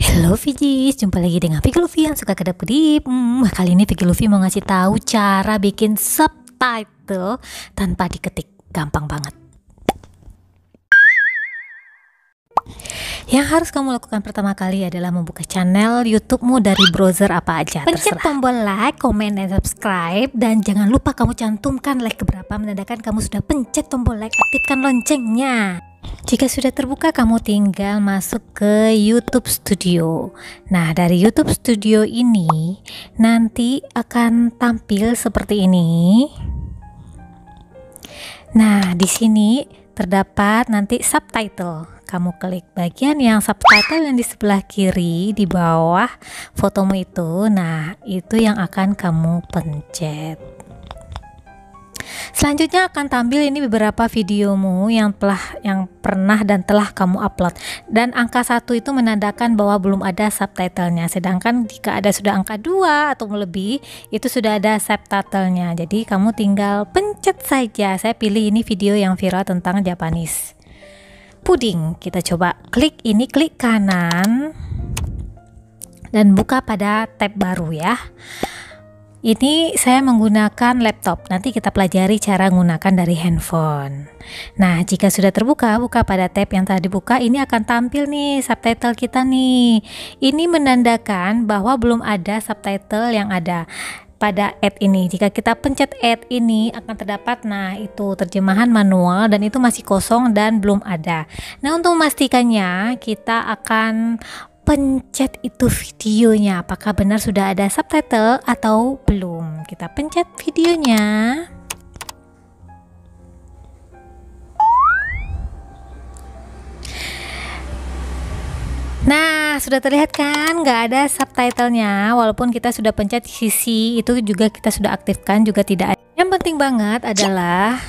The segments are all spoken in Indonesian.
Halo Vijis, jumpa lagi dengan Vicky Luffy yang suka kedap-kedip. Kali ini Vicky Luffy mau ngasih tahu cara bikin subtitle tanpa diketik. Gampang banget. Yang harus kamu lakukan pertama kali adalah membuka channel YouTube-mu dari browser apa aja. Pencet tombol like, komen, dan subscribe. Dan jangan lupa kamu cantumkan like keberapa menandakan kamu sudah pencet tombol like. Aktifkan loncengnya. Jika sudah terbuka, kamu tinggal masuk ke YouTube Studio. Nah, dari YouTube Studio ini nanti akan tampil seperti ini. Nah, di sini terdapat nanti subtitle. Kamu klik bagian yang subtitle yang di sebelah kiri di bawah fotomu itu. Nah, itu yang akan kamu pencet. Selanjutnya akan tampil ini beberapa videomu yang pernah dan telah kamu upload. Dan angka 1 itu menandakan bahwa belum ada subtitlenya. Sedangkan jika ada sudah angka 2 atau lebih, itu sudah ada subtitlenya. Jadi kamu tinggal pencet saja. Saya pilih ini video yang viral tentang Japanese puding. Kita coba klik ini, klik kanan dan buka pada tab baru ya. Ini saya menggunakan laptop, nanti kita pelajari cara menggunakan dari handphone. Nah, jika sudah terbuka, buka pada tab yang tadi buka, ini akan tampil nih subtitle kita nih. Ini menandakan bahwa belum ada subtitle yang ada pada add ini. Jika kita pencet add ini akan terdapat, nah itu terjemahan manual dan itu masih kosong dan belum ada. Nah, untuk memastikannya kita akan pencet itu videonya, apakah benar sudah ada subtitle atau belum. Kita pencet videonya. Nah, sudah terlihat kan nggak ada subtitlenya, walaupun kita sudah pencet sisi itu juga, kita sudah aktifkan juga tidak ada. Yang penting banget adalah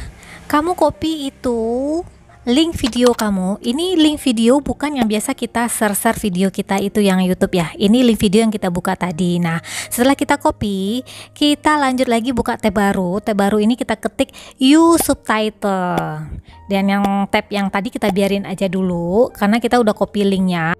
kamu copy itu link video kamu. Ini link video bukan yang biasa kita share video kita itu yang YouTube ya. Ini link video yang kita buka tadi. Nah, setelah kita copy, kita lanjut lagi buka tab baru. Tab baru ini kita ketik use subtitle. Dan yang tab yang tadi kita biarin aja dulu karena kita udah copy linknya.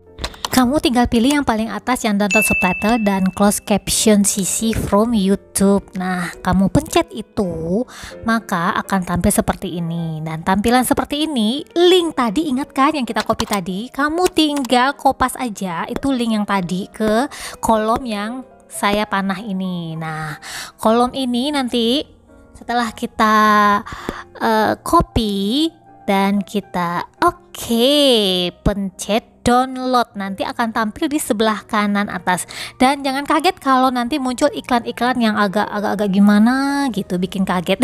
Kamu tinggal pilih yang paling atas yang download subtitle dan close caption CC from YouTube. Nah, kamu pencet itu, maka akan tampil seperti ini. Dan tampilan seperti ini, link tadi ingat kan yang kita copy tadi? Kamu tinggal kopas aja itu link yang tadi ke kolom yang saya panah ini. Nah, kolom ini nanti setelah kita copy dan kita pencet download, nanti akan tampil di sebelah kanan atas. Dan jangan kaget kalau nanti muncul iklan-iklan yang agak-agak gimana gitu, bikin kaget.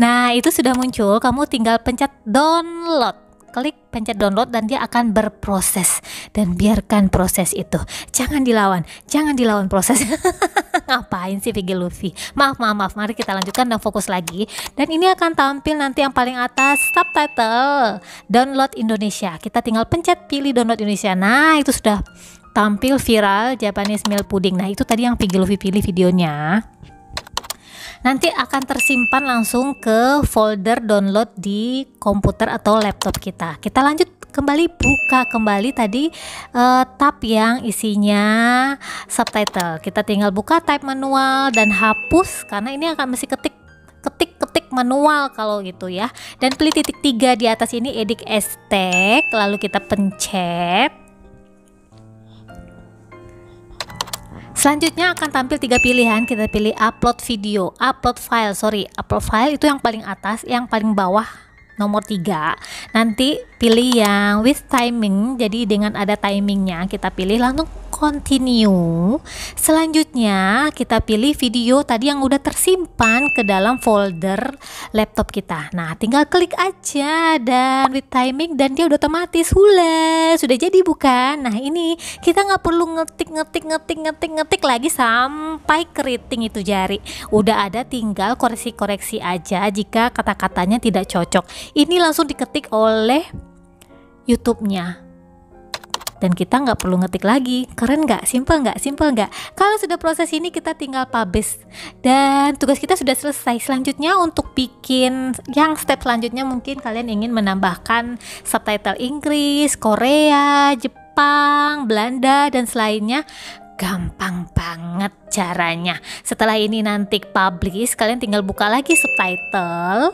Nah, itu sudah muncul, kamu tinggal pencet download. Klik pencet download dan dia akan berproses. Dan biarkan proses itu. Jangan dilawan proses. Ngapain sih Vicky Luffy? Maaf. Mari kita lanjutkan dan fokus lagi. Dan ini akan tampil nanti yang paling atas subtitle download Indonesia. Kita tinggal pencet pilih download Indonesia. Nah, itu sudah tampil viral Japanese meal pudding. Nah, itu tadi yang Vicky Luffy pilih videonya. Nanti akan tersimpan langsung ke folder download di komputer atau laptop kita. Kita lanjut kembali, buka kembali tadi tab yang isinya subtitle. Kita tinggal buka tab manual dan hapus karena ini akan mesti ketik manual kalau gitu ya. Dan pilih titik 3 di atas ini, edit as text, lalu kita pencet. Selanjutnya akan tampil 3 pilihan, kita pilih upload video, upload file itu yang paling atas, yang paling bawah nomor 3. Nanti pilih yang with timing, jadi dengan ada timingnya kita pilih, langsung continue. Selanjutnya kita pilih video tadi yang udah tersimpan ke dalam folder laptop kita. Nah, tinggal klik aja dan with timing dan dia udah otomatis. Hula, sudah jadi bukan? Nah, ini kita nggak perlu ngetik lagi sampai keriting itu jari. Udah ada, tinggal koreksi aja jika kata-katanya tidak cocok. Ini langsung diketik oleh YouTube-nya. dan kita nggak perlu ngetik lagi. Keren nggak? Simple nggak? Simple nggak? Kalau sudah proses ini kita tinggal publish dan tugas kita sudah selesai. Selanjutnya untuk bikin yang step selanjutnya mungkin kalian ingin menambahkan subtitle Inggris, Korea, Jepang, Belanda dan selainnya. Gampang banget caranya. Setelah ini nanti publish, kalian tinggal buka lagi subtitle.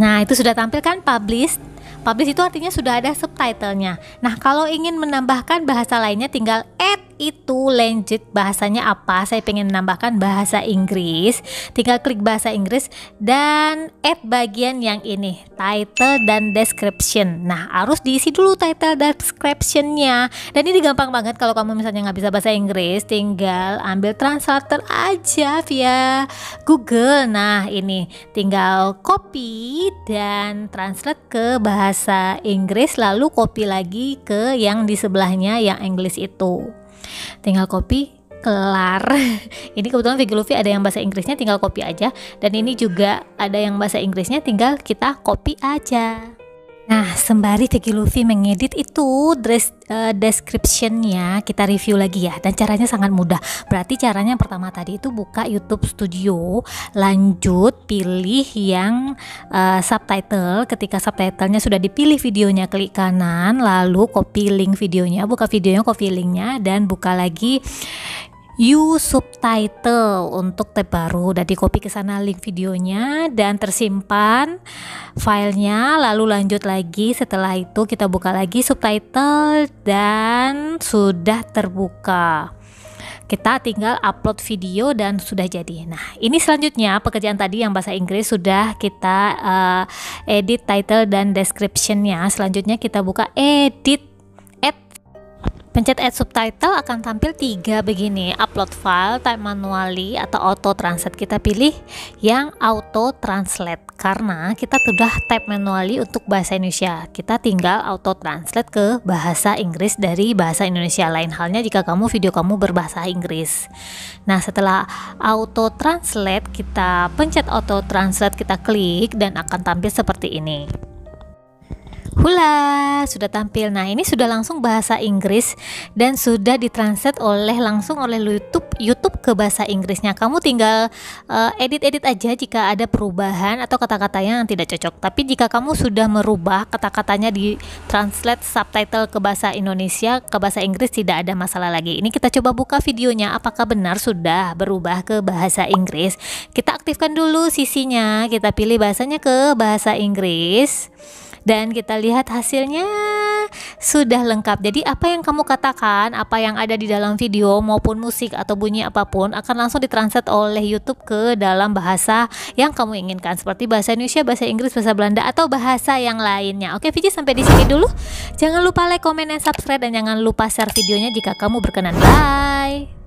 Nah, itu sudah tampil kan publish. Publish itu artinya sudah ada subtitlenya. Nah, kalau ingin menambahkan bahasa lainnya tinggal add itu lanjut bahasanya apa. Saya pengen menambahkan bahasa Inggris, tinggal klik bahasa Inggris dan add bagian yang ini, title dan description. Nah, harus diisi dulu title descriptionnya, dan ini gampang banget. Kalau kamu misalnya nggak bisa bahasa Inggris, tinggal ambil translator aja via Google. Nah, ini tinggal copy dan translate ke bahasa Inggris, lalu copy lagi ke yang di sebelahnya yang English itu. Tinggal copy, kelar. Ini kebetulan Vegi Luffy ada yang bahasa Inggrisnya, tinggal copy aja. Dan ini juga ada yang bahasa Inggrisnya, tinggal kita copy aja. Nah, sembari Vegi Luffy mengedit itu descriptionnya, kita review lagi ya. Dan caranya sangat mudah. Berarti caranya yang pertama tadi itu buka YouTube Studio, lanjut pilih yang subtitle. Ketika subtitlenya sudah dipilih videonya, klik kanan, lalu copy link videonya, buka videonya, copy linknya, dan buka lagi You subtitle untuk tab baru. Udah di copy ke sana link videonya dan tersimpan filenya. Lalu lanjut lagi, setelah itu kita buka lagi subtitle dan sudah terbuka. Kita tinggal upload video dan sudah jadi. Nah, ini selanjutnya pekerjaan tadi yang bahasa Inggris sudah kita edit title dan descriptionnya. Selanjutnya kita buka edit. Pencet add subtitle, akan tampil tiga begini, upload file, type manually atau auto translate. Kita pilih yang auto translate karena kita sudah type manually untuk bahasa Indonesia. Kita tinggal auto translate ke bahasa Inggris dari bahasa Indonesia. Lain halnya jika video kamu berbahasa Inggris. Nah, setelah auto translate, kita pencet auto translate, kita klik dan akan tampil seperti ini. Hula, sudah tampil. Nah, ini sudah langsung bahasa Inggris dan sudah ditranslate langsung oleh YouTube ke bahasa Inggrisnya. Kamu tinggal edit-edit aja jika ada perubahan atau kata-katanya yang tidak cocok. Tapi jika kamu sudah merubah kata-katanya di translate subtitle ke bahasa Indonesia, ke bahasa Inggris, tidak ada masalah lagi. Ini kita coba buka videonya, apakah benar sudah berubah ke bahasa Inggris. Kita aktifkan dulu sisinya, kita pilih bahasanya ke bahasa Inggris. Dan kita lihat hasilnya sudah lengkap. Jadi apa yang kamu katakan, apa yang ada di dalam video maupun musik atau bunyi apapun akan langsung ditranslate oleh YouTube ke dalam bahasa yang kamu inginkan, seperti bahasa Indonesia, bahasa Inggris, bahasa Belanda atau bahasa yang lainnya. Oke Vegi, sampai di sini dulu. Jangan lupa like, komen, dan subscribe, dan jangan lupa share videonya jika kamu berkenan. Bye.